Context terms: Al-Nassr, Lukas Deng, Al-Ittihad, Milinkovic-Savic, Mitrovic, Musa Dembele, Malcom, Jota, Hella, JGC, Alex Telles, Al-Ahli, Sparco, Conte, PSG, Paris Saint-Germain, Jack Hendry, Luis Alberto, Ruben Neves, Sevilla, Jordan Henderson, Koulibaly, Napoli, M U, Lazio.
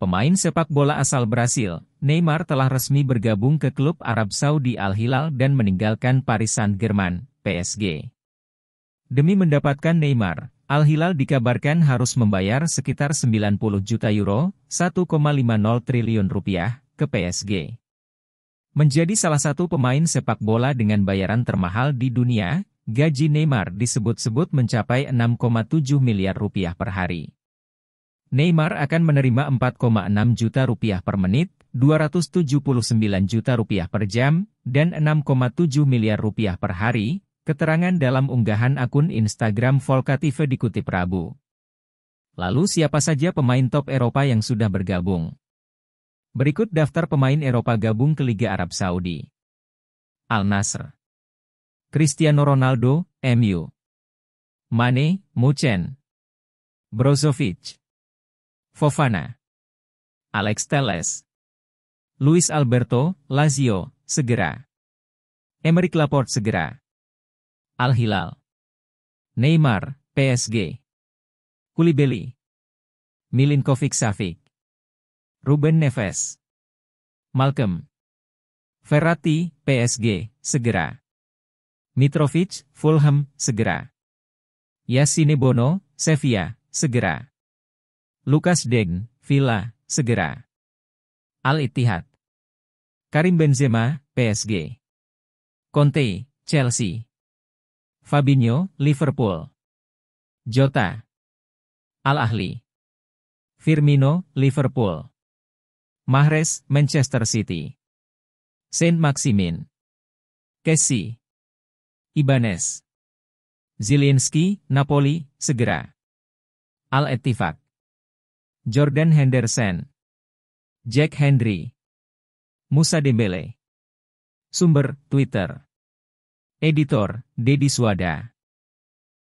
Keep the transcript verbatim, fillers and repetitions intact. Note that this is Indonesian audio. Pemain sepak bola asal Brasil, Neymar telah resmi bergabung ke klub Arab Saudi Al-Hilal dan meninggalkan Paris Saint-Germain, P S G. Demi mendapatkan Neymar, Al-Hilal dikabarkan harus membayar sekitar sembilan puluh juta euro, satu koma lima nol triliun rupiah, ke P S G. Menjadi salah satu pemain sepak bola dengan bayaran termahal di dunia, gaji Neymar disebut-sebut mencapai enam koma tujuh miliar rupiah per hari. Neymar akan menerima empat koma enam juta rupiah per menit, dua ratus tujuh puluh sembilan juta rupiah per jam, dan enam koma tujuh miliar rupiah per hari, keterangan dalam unggahan akun Instagram Volcative dikutip Rabu. Lalu siapa saja pemain top Eropa yang sudah bergabung? Berikut daftar pemain Eropa gabung ke Liga Arab Saudi. Al-Nassr, Cristiano Ronaldo, M U. Mane, Muchen. Brozovic, Fofana. Alex Telles. Luis Alberto, Lazio, segera. Emeric Laporte segera. Al-Hilal. Neymar, P S G. Koulibaly. Milinkovic-Savic. Ruben Neves. Malcom. Veratti, P S G, segera. Mitrovic, Fulham, segera. Yassine Bono, Sevilla, segera. Lukas Deng, Villa, segera. Al-Ittihad. Karim Benzema, P S G. Conte, Chelsea. Fabinho, Liverpool. Jota, Al-Ahli. Firmino, Liverpool. Mahrez, Manchester City. Saint-Maximin. Kessie. Ibanez. Zielinski, Napoli, segera. Al-Ittihad. Jordan Henderson. Jack Hendry. Musa Dembele. Sumber, Twitter. Editor, Dedi Suwada.